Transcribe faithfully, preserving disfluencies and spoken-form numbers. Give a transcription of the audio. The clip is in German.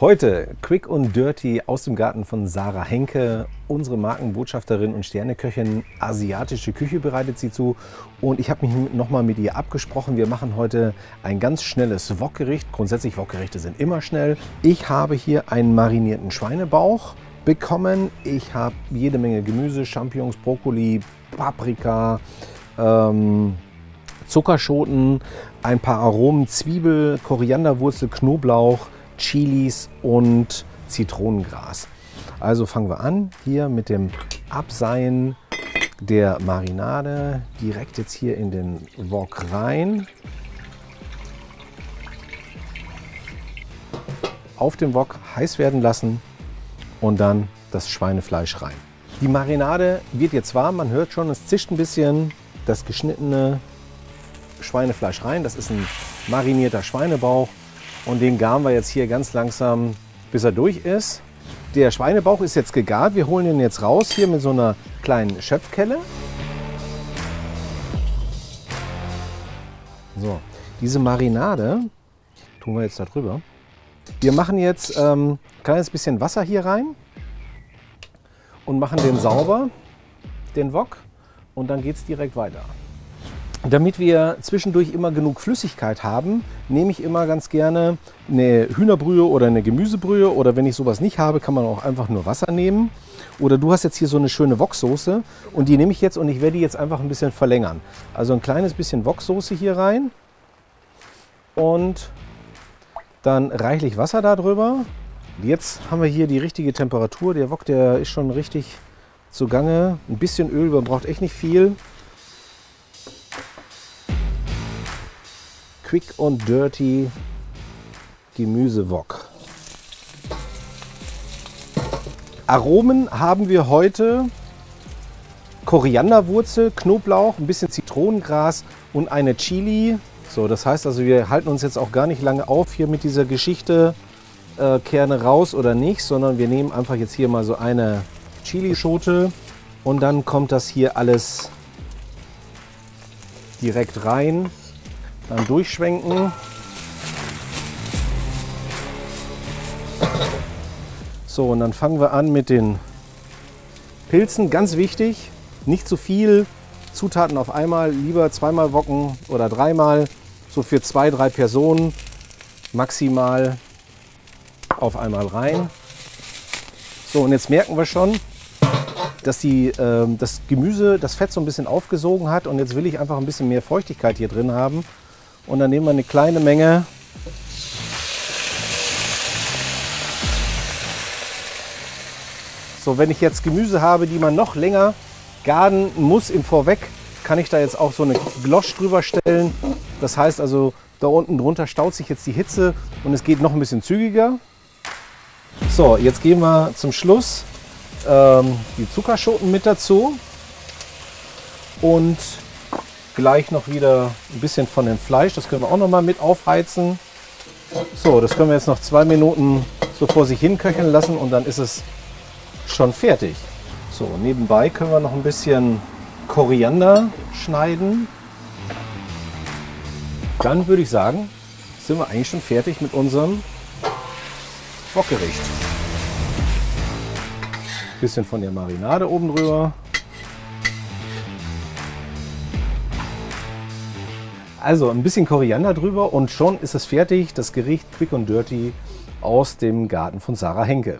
Heute Quick und Dirty aus dem Garten von Sarah Henke. Unsere Markenbotschafterin und Sterneköchin, asiatische Küche bereitet sie zu. Und ich habe mich nochmal mit ihr abgesprochen. Wir machen heute ein ganz schnelles Wok-Gericht. Grundsätzlich Wok-Gerichte sind immer schnell. Ich habe hier einen marinierten Schweinebauch bekommen. Ich habe jede Menge Gemüse, Champignons, Brokkoli, Paprika, ähm, Zuckerschoten, ein paar Aromen, Zwiebel, Korianderwurzel, Knoblauch, Chilis und Zitronengras. Also fangen wir an hier mit dem Abseihen der Marinade. Direkt jetzt hier in den Wok rein. Auf dem Wok heiß werden lassen und dann das Schweinefleisch rein. Die Marinade wird jetzt warm. Man hört schon, es zischt ein bisschen. Das geschnittene Schweinefleisch rein. Das ist ein marinierter Schweinebauch. Und den garen wir jetzt hier ganz langsam, bis er durch ist. Der Schweinebauch ist jetzt gegart. Wir holen den jetzt raus, hier mit so einer kleinen Schöpfkelle. So, diese Marinade tun wir jetzt da drüber. Wir machen jetzt ähm, ein kleines bisschen Wasser hier rein und machen den sauber, den Wok. Und dann geht es direkt weiter. Damit wir zwischendurch immer genug Flüssigkeit haben, nehme ich immer ganz gerne eine Hühnerbrühe oder eine Gemüsebrühe, oder wenn ich sowas nicht habe, kann man auch einfach nur Wasser nehmen. Oder du hast jetzt hier so eine schöne Woksoße und die nehme ich jetzt und ich werde die jetzt einfach ein bisschen verlängern. Also ein kleines bisschen Woksoße hier rein und dann reichlich Wasser darüber. Jetzt haben wir hier die richtige Temperatur. Der Wok, der ist schon richtig zugange. Ein bisschen Öl, man braucht echt nicht viel. Quick und Dirty Gemüsewok. Aromen haben wir heute Korianderwurzel, Knoblauch, ein bisschen Zitronengras und eine Chili. So, das heißt also, wir halten uns jetzt auch gar nicht lange auf hier mit dieser Geschichte, äh, Kerne raus oder nicht, sondern wir nehmen einfach jetzt hier mal so eine Chilischote und dann kommt das hier alles direkt rein. Dann durchschwenken. So, und dann fangen wir an mit den Pilzen. Ganz wichtig, nicht zu viel Zutaten auf einmal. Lieber zweimal woken oder dreimal. So für zwei, drei Personen maximal auf einmal rein. So, und jetzt merken wir schon, dass die, äh, das Gemüse das Fett so ein bisschen aufgesogen hat. Und jetzt will ich einfach ein bisschen mehr Feuchtigkeit hier drin haben. Und dann nehmen wir eine kleine Menge so. Wenn ich jetzt Gemüse habe, die man noch länger garen muss im Vorweg, kann ich da jetzt auch so eine Glosch drüber stellen. Das heißt also, da unten drunter staut sich jetzt die Hitze und es geht noch ein bisschen zügiger. So, jetzt geben wir zum Schluss ähm, die Zuckerschoten mit dazu und gleich noch wieder ein bisschen von dem Fleisch, das können wir auch noch mal mit aufheizen. So, das können wir jetzt noch zwei Minuten so vor sich hin köcheln lassen und dann ist es schon fertig. So, nebenbei können wir noch ein bisschen Koriander schneiden. Dann würde ich sagen, sind wir eigentlich schon fertig mit unserem Wok-Gericht. Ein bisschen von der Marinade oben drüber. Also ein bisschen Koriander drüber und schon ist es fertig, das Gericht Quick und Dirty aus dem Garten von Sarah Henke.